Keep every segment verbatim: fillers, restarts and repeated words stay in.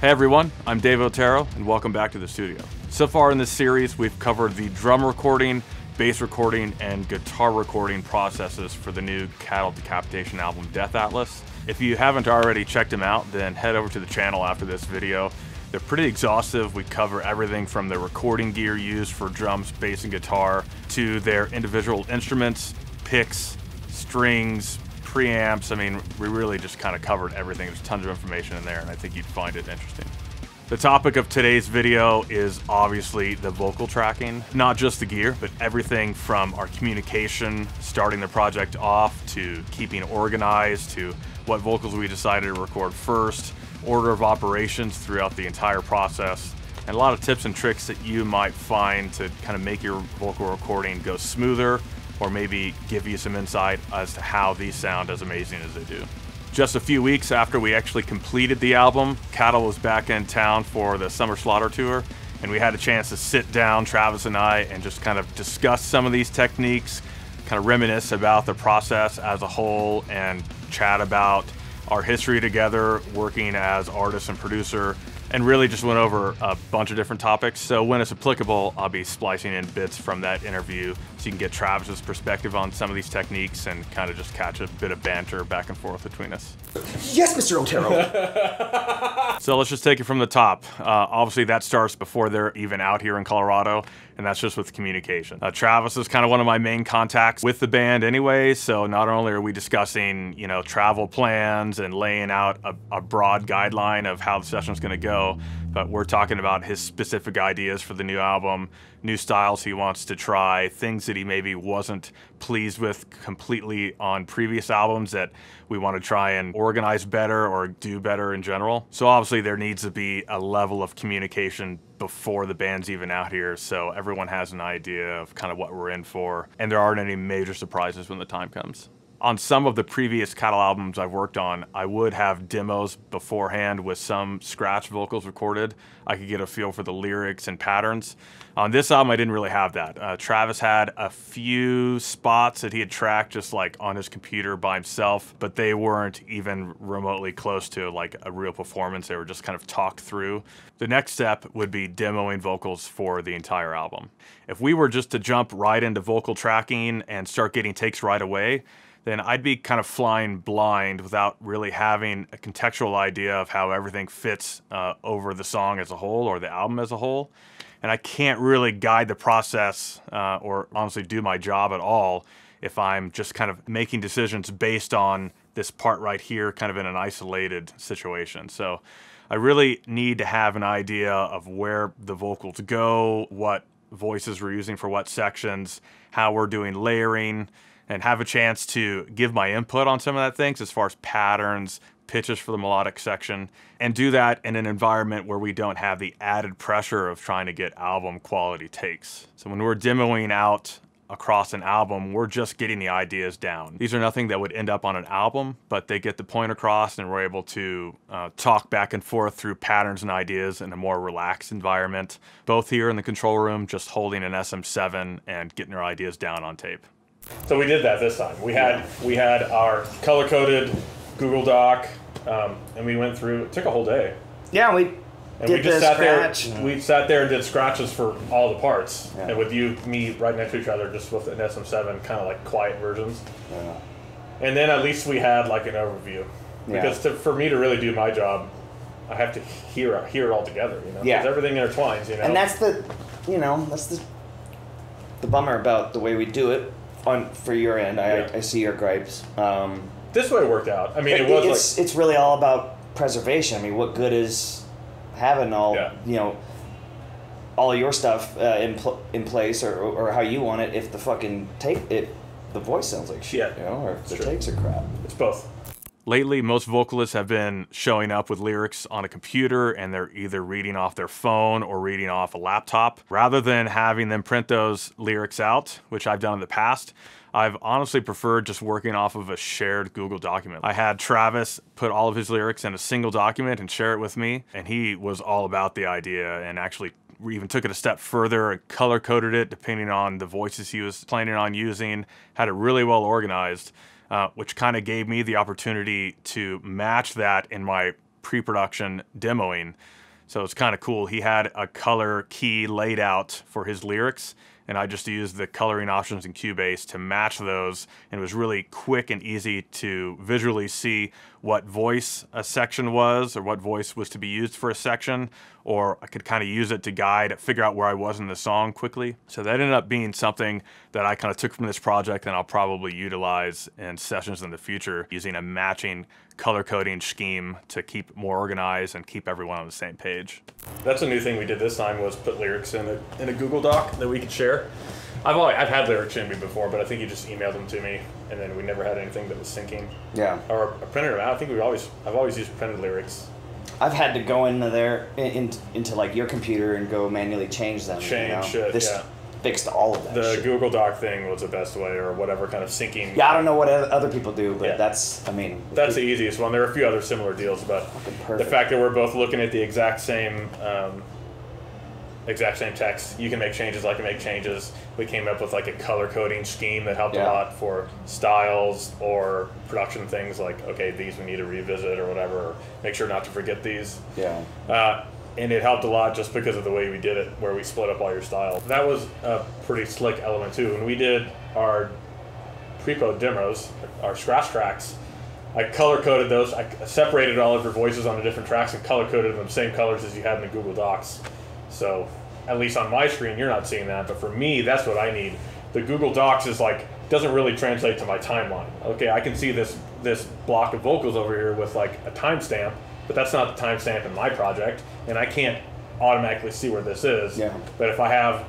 Hey everyone, I'm Dave Otero and welcome back to the studio. So far in this series, we've covered the drum recording, bass recording, and guitar recording processes for the new Cattle Decapitation album, Death Atlas. If you haven't already checked them out, then head over to the channel after this video. They're pretty exhaustive. We cover everything from the recording gear used for drums, bass, and guitar to their individual instruments, picks, strings, preamps. I mean, we really just kind of covered everything. There's tons of information in there, and I think you'd find it interesting. The topic of today's video is obviously the vocal tracking, not just the gear, but everything from our communication, starting the project off, to keeping organized, to what vocals we decided to record first, order of operations throughout the entire process, and a lot of tips and tricks that you might find to kind of make your vocal recording go smoother, or maybe give you some insight as to how these sound as amazing as they do. Just a few weeks after we actually completed the album, Cattle was back in town for the Summer Slaughter Tour, and we had a chance to sit down, Travis and I, and just kind of discuss some of these techniques, kind of reminisce about the process as a whole, and chat about our history together, working as artist and producer, and really just went over a bunch of different topics. So when it's applicable, I'll be splicing in bits from that interview so you can get Travis's perspective on some of these techniques and kind of just catch a bit of banter back and forth between us. Yes, Mister Otero. So let's just take it from the top. Uh, obviously that starts before they're even out here in Colorado, and that's just with communication. Uh, Travis is kind of one of my main contacts with the band anyway, so not only are we discussing, you know, travel plans and laying out a, a broad guideline of how the session's gonna go, but we're talking about his specific ideas for the new album, new styles he wants to try, things that he maybe wasn't pleased with completely on previous albums that we want to try and organize better or do better in general. So obviously there needs to be a level of communication before the band's even out here, so everyone has an idea of kind of what we're in for, and there aren't any major surprises when the time comes. On some of the previous Cattle albums I've worked on, I would have demos beforehand with some scratch vocals recorded. I could get a feel for the lyrics and patterns. On this album, I didn't really have that. Uh, Travis had a few spots that he had tracked just like on his computer by himself, but they weren't even remotely close to like a real performance. They were just kind of talked through. The next step would be demoing vocals for the entire album. If we were just to jump right into vocal tracking and start getting takes right away, then I'd be kind of flying blind without really having a contextual idea of how everything fits uh, over the song as a whole or the album as a whole. And I can't really guide the process uh, or honestly do my job at all if I'm just kind of making decisions based on this part right here, kind of in an isolated situation. So I really need to have an idea of where the vocals go, what voices we're using for what sections, how we're doing layering, and have a chance to give my input on some of that things as far as patterns, pitches for the melodic section, and do that in an environment where we don't have the added pressure of trying to get album quality takes. So when we're demoing out across an album, we're just getting the ideas down. These are nothing that would end up on an album, but they get the point across, and we're able to uh, talk back and forth through patterns and ideas in a more relaxed environment, both here in the control room, just holding an S M seven and getting our ideas down on tape. So we did that this time. We had we had our color-coded Google Doc, um, and we went through. It took a whole day. Yeah, we and did we just the sat scratch. There, we sat there and did scratches for all the parts, yeah. And with you, me, right next to each other, just with an S M seven, kind of like quiet versions. Yeah. And then at least we had like an overview, yeah. Because to, for me to really do my job, I have to hear hear it all together. You know, yeah. Because everything intertwines. You know, and that's the, you know, that's the the bummer about the way we do it. On, for your end, I, yeah. I, I see your gripes. Um, this way it worked out. I mean, it, it was it's, like... It's really all about preservation. I mean, what good is having all, yeah. you know, all your stuff uh, in, pl in place or, or how you want it if the fucking tape, it, the voice sounds like shit, yeah. you know, or if the takes are crap. It's both. Lately, most vocalists have been showing up with lyrics on a computer, and they're either reading off their phone or reading off a laptop. Rather than having them print those lyrics out, which I've done in the past, I've honestly preferred just working off of a shared Google document. I had Travis put all of his lyrics in a single document and share it with me, and he was all about the idea and actually we even took it a step further and color-coded it depending on the voices he was planning on using, had it really well organized. Uh, which kind of gave me the opportunity to match that in my pre-production demoing. So it's kind of cool. He had a color key laid out for his lyrics, and I just used the coloring options in Cubase to match those, and it was really quick and easy to visually see what voice a section was, or what voice was to be used for a section, or I could kind of use it to guide, figure out where I was in the song quickly. So that ended up being something that I kind of took from this project, and I'll probably utilize in sessions in the future, using a matching color coding scheme to keep more organized and keep everyone on the same page. That's a new thing we did this time, was put lyrics in a, in a Google Doc that we could share. I've always, I've had lyrics in me before, but I think you just emailed them to me, and then we never had anything that was syncing. Yeah. Or a printer. I think we always I've always used printed lyrics. I've had to go into there in, into like your computer and go manually change them. Change you know? shit. This, yeah. Fixed all of that. The shit. Google Doc thing was the best way, or whatever kind of syncing. Yeah, I don't know what other people do, but yeah. that's, I mean. That's the easiest one. There are a few other similar deals, but the fact that we're both looking at the exact same um, exact same text, you can make changes, I can make changes. We came up with like a color coding scheme that helped yeah. a lot for styles or production things, like, okay, these we need to revisit or whatever, or make sure not to forget these. Yeah. Uh, And it helped a lot just because of the way we did it, where we split up all your styles. That was a pretty slick element too. When we did our prepo demos, our scratch tracks, I color coded those. I separated all of your voices on the different tracks and color coded them the same colors as you had in the Google Docs. So at least on my screen, you're not seeing that, but for me, that's what I need. The Google Docs is like, doesn't really translate to my timeline. Okay, I can see this, this block of vocals over here with like a timestamp, but that's not the timestamp in my project, and I can't automatically see where this is. Yeah. But if I have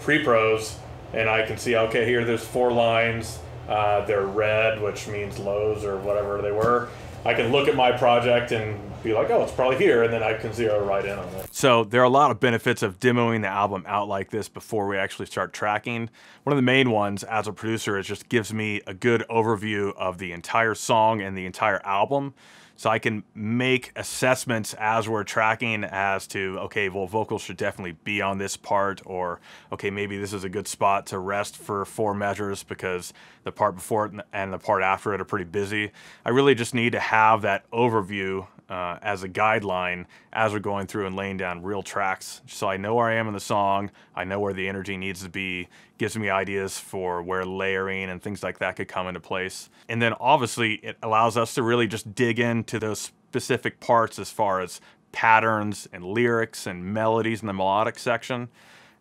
pre-pros, and I can see, okay, here there's four lines, uh, they're red, which means lows or whatever they were, I can look at my project and be like, oh, it's probably here, and then I can zero right in on it. So there are a lot of benefits of demoing the album out like this before we actually start tracking. One of the main ones as a producer is just gives me a good overview of the entire song and the entire album. So I can make assessments as we're tracking as to, okay, well, vocals should definitely be on this part, or, okay, maybe this is a good spot to rest for four measures because the part before it and the part after it are pretty busy. I really just need to have that overview uh, as a guideline as we're going through and laying down real tracks. So I know where I am in the song, I know where the energy needs to be, gives me ideas for where layering and things like that could come into place. And then obviously it allows us to really just dig into those specific parts as far as patterns and lyrics and melodies in the melodic section.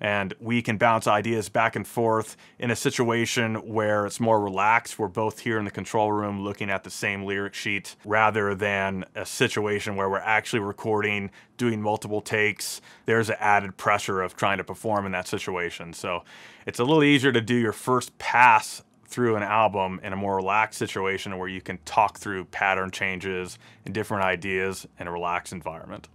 And we can bounce ideas back and forth in a situation where it's more relaxed. We're both here in the control room looking at the same lyric sheet, rather than a situation where we're actually recording, doing multiple takes. There's an added pressure of trying to perform in that situation. So it's a little easier to do your first pass through an album in a more relaxed situation where you can talk through pattern changes and different ideas in a relaxed environment.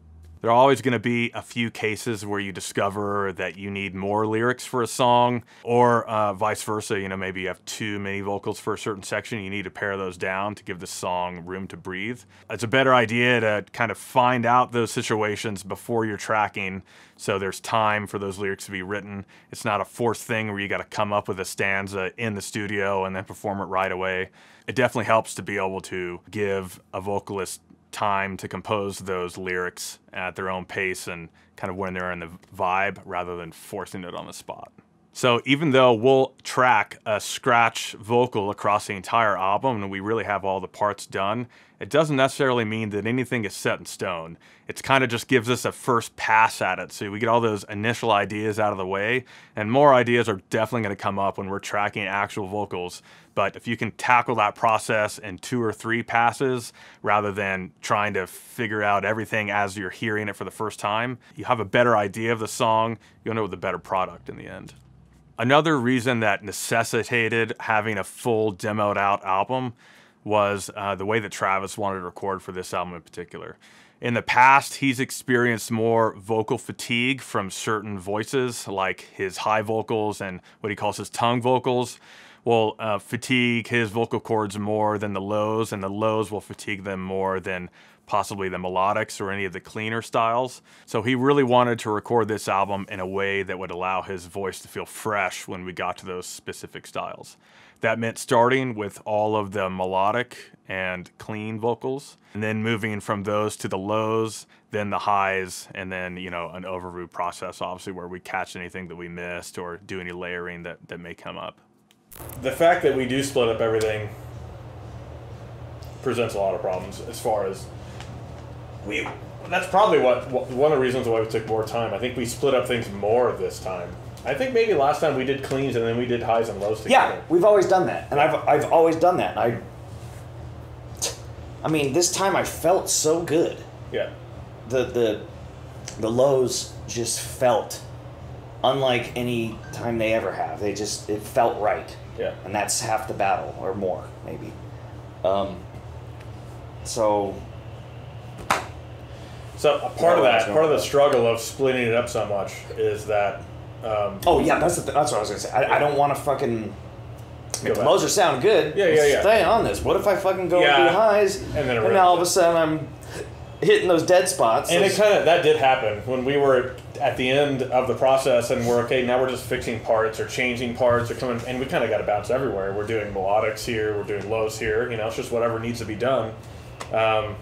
There are always going to be a few cases where you discover that you need more lyrics for a song, or uh, vice versa. You know, maybe you have too many vocals for a certain section. You need to pare those down to give the song room to breathe. It's a better idea to kind of find out those situations before you're tracking, so there's time for those lyrics to be written. It's not a forced thing where you got to come up with a stanza in the studio and then perform it right away. It definitely helps to be able to give a vocalist time to compose those lyrics at their own pace and kind of when they're in the vibe, rather than forcing it on the spot. So even though we'll track a scratch vocal across the entire album and we really have all the parts done, it doesn't necessarily mean that anything is set in stone. It's kind of just gives us a first pass at it, so we get all those initial ideas out of the way, and more ideas are definitely going to come up when we're tracking actual vocals. But if you can tackle that process in two or three passes, rather than trying to figure out everything as you're hearing it for the first time, you have a better idea of the song, you'll know the better product in the end. Another reason that necessitated having a full demoed out album was uh, the way that Travis wanted to record for this album in particular. In the past, he's experienced more vocal fatigue from certain voices, like his high vocals and what he calls his tongue vocals will uh, fatigue his vocal cords more than the lows, and the lows will fatigue them more than possibly the melodics or any of the cleaner styles. So he really wanted to record this album in a way that would allow his voice to feel fresh when we got to those specific styles. That meant starting with all of the melodic and clean vocals, and then moving from those to the lows, then the highs, and then, you know, an overview process, obviously, where we catch anything that we missed or do any layering that, that may come up. The fact that we do split up everything presents a lot of problems as far as we, that's probably what, what one of the reasons why we took more time. I think we split up things more this time. I think maybe last time we did cleans and then we did highs and lows together. Yeah, we've always done that. And I've, I've always done that. I, I mean, this time I felt so good. Yeah. The, the, the lows just felt unlike any time they ever have. They just, it felt right. Yeah. And that's half the battle or more, maybe. Um, so... So a part of that, part of the struggle of splitting it up so much is that... Um, oh, yeah, that's, the th that's what I was going to say. I, yeah. I don't want to fucking... If the lows are sound good, yeah, yeah, yeah. Stay on this. What if I fucking go yeah. and do highs, and, then and now all of a sudden I'm hitting those dead spots? And those... it kind of, that did happen when we were at the end of the process and we're, okay, now we're just fixing parts or changing parts or coming, and we kind of got to bounce everywhere. We're doing melodics here, we're doing lows here, you know, it's just whatever needs to be done. Um,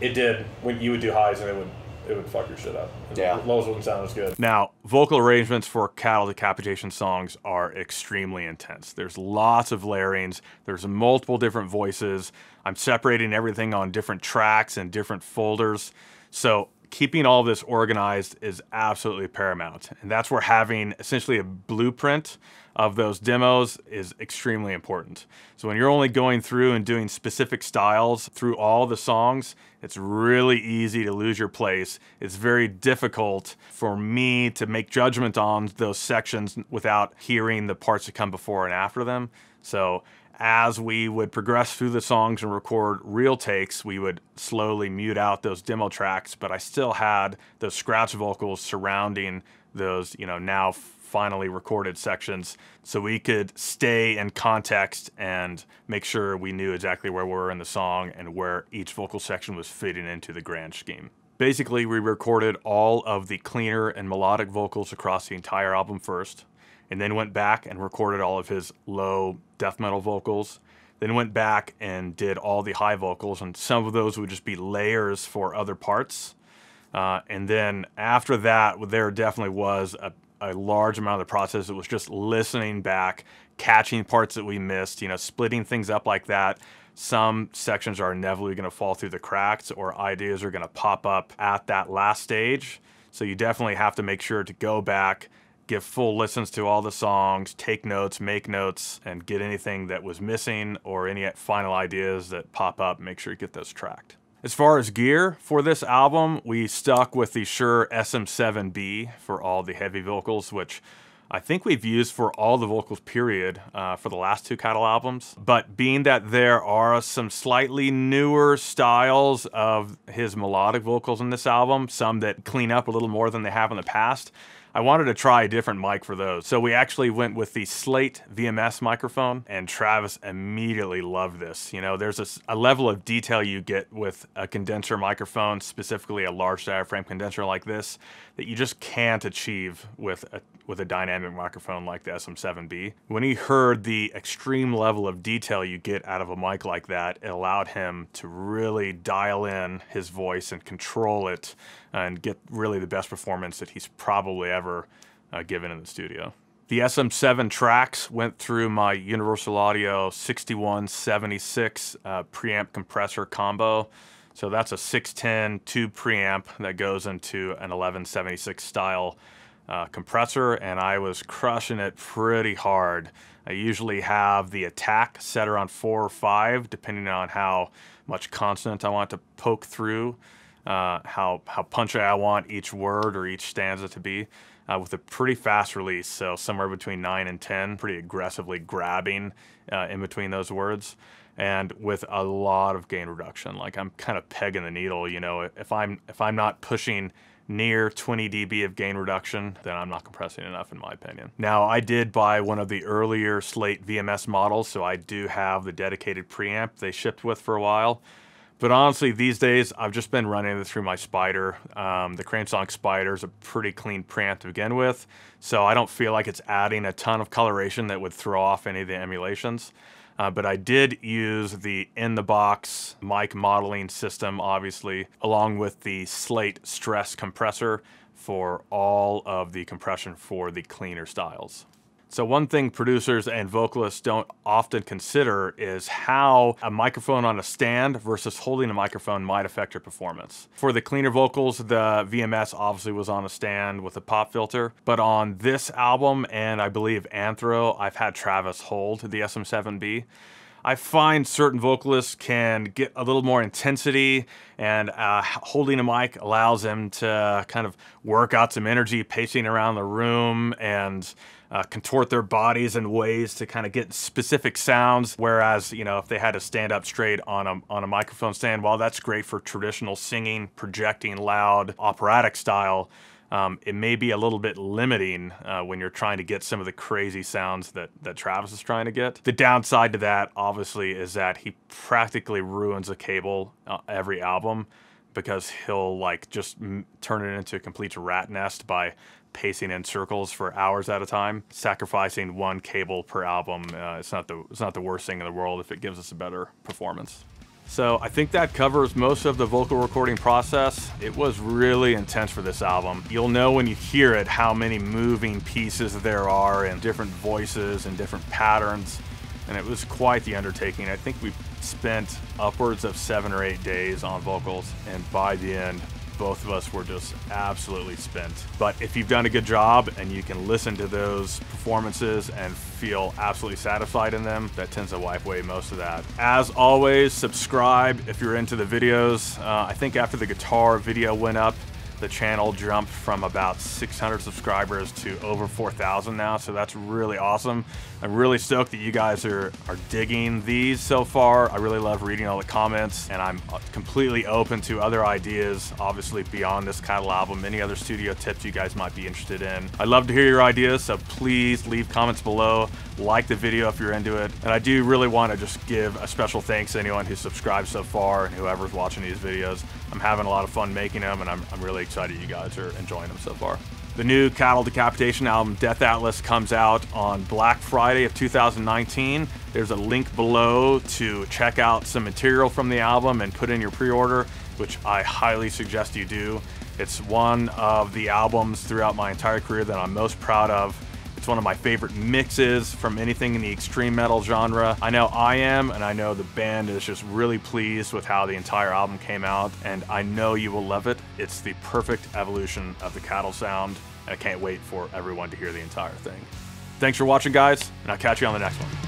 it did, when you would do highs and it would... it would fuck your shit up. Yeah. Lows wouldn't sound as good. Now, vocal arrangements for Cattle Decapitation songs are extremely intense. There's lots of layerings. There's multiple different voices. I'm separating everything on different tracks and different folders. So keeping all of this organized is absolutely paramount. And that's where having essentially a blueprint of those demos is extremely important. So when you're only going through and doing specific styles through all the songs, it's really easy to lose your place. It's very difficult for me to make judgment on those sections without hearing the parts that come before and after them. So as we would progress through the songs and record real takes, we would slowly mute out those demo tracks, but I still had those scratch vocals surrounding those, you know, now finally recorded sections, so we could stay in context and make sure we knew exactly where we were in the song and where each vocal section was fitting into the grand scheme. Basically, we recorded all of the cleaner and melodic vocals across the entire album first, and then went back and recorded all of his low death metal vocals, then went back and did all the high vocals, and some of those would just be layers for other parts. Uh, and then after that, there definitely was a a large amount of the process. It was just listening back, catching parts that we missed, you know, splitting things up like that. Some sections are inevitably going to fall through the cracks or ideas are going to pop up at that last stage. So you definitely have to make sure to go back, give full listens to all the songs, take notes, make notes, and get anything that was missing or any final ideas that pop up, make sure you get those tracked. As far as gear for this album, we stuck with the Shure S M seven B for all the heavy vocals, which I think we've used for all the vocals period uh, for the last two Cattle albums. But being that there are some slightly newer styles of his melodic vocals in this album, some that clean up a little more than they have in the past, I wanted to try a different mic for those. So we actually went with the Slate V M S microphone, and Travis immediately loved this. You know, there's a, a level of detail you get with a condenser microphone, specifically a large diaphragm condenser like this, that you just can't achieve with a, with a dynamic microphone like the S M seven B. When he heard the extreme level of detail you get out of a mic like that, it allowed him to really dial in his voice and control it and get really the best performance that he's probably ever uh, given in the studio. The S M seven tracks went through my Universal Audio sixty-one seventy-six uh, preamp compressor combo. So that's a six ten tube preamp that goes into an eleven seventy-six style uh, compressor, and I was crushing it pretty hard. I usually have the attack set around four or five, depending on how much consonant I want to poke through. Uh, how, how punchy I want each word or each stanza to be, uh, with a pretty fast release, so somewhere between nine and ten, pretty aggressively grabbing uh, in between those words, and with a lot of gain reduction. Like, I'm kind of pegging the needle, you know, if I'm, if I'm not pushing near twenty D B of gain reduction, then I'm not compressing enough, in my opinion. Now, I did buy one of the earlier Slate V M S models, so I do have the dedicated preamp they shipped with for a while. But honestly, these days, I've just been running it through my Spyder. Um, the Cransonic Spyder is a pretty clean print to begin with, so I don't feel like it's adding a ton of coloration that would throw off any of the emulations. Uh, but I did use the in-the-box mic modeling system, obviously, along with the Slate stress compressor for all of the compression for the cleaner styles. So one thing producers and vocalists don't often consider is how a microphone on a stand versus holding a microphone might affect your performance. For the cleaner vocals, the V M S obviously was on a stand with a pop filter, but on this album, and I believe Anthro, I've had Travis hold the S M seven B. I find certain vocalists can get a little more intensity, and uh, holding a mic allows them to kind of work out some energy, pacing around the room and uh, contort their bodies in ways to kind of get specific sounds. Whereas, you know, if they had to stand up straight on a, on a microphone stand, while that's great for traditional singing, projecting loud operatic style, Um, it may be a little bit limiting uh, when you're trying to get some of the crazy sounds that, that Travis is trying to get. The downside to that, obviously, is that he practically ruins a cable uh, every album, because he'll like just m turn it into a complete rat nest by pacing in circles for hours at a time. Sacrificing one cable per album, uh, it's not the, it's not the worst thing in the world if it gives us a better performance. So I think that covers most of the vocal recording process. It was really intense for this album. You'll know when you hear it how many moving pieces there are and different voices and different patterns. And it was quite the undertaking. I think we spent upwards of seven or eight days on vocals, and by the end, both of us were just absolutely spent. But if you've done a good job and you can listen to those performances and feel absolutely satisfied in them, that tends to wipe away most of that. As always, subscribe if you're into the videos. Uh, I think after the guitar video went up, the channel jumped from about six hundred subscribers to over four thousand now, so that's really awesome. I'm really stoked that you guys are, are digging these so far. I really love reading all the comments, and I'm completely open to other ideas, obviously beyond this Cattle album, any other studio tips you guys might be interested in. I'd love to hear your ideas, so please leave comments below, like the video if you're into it, and I do really want to just give a special thanks to anyone who subscribed so far and whoever's watching these videos. I'm having a lot of fun making them, and I'm, I'm really excited you guys are enjoying them so far. The new Cattle Decapitation album, Death Atlas, comes out on Black Friday of two thousand nineteen. There's a link below to check out some material from the album and put in your pre-order, which I highly suggest you do. It's one of the albums throughout my entire career that I'm most proud of. It's one of my favorite mixes from anything in the extreme metal genre. I know I am, and I know the band is just really pleased with how the entire album came out, and I know you will love it. It's the perfect evolution of the Cattle sound, and I can't wait for everyone to hear the entire thing. Thanks for watching, guys, and I'll catch you on the next one.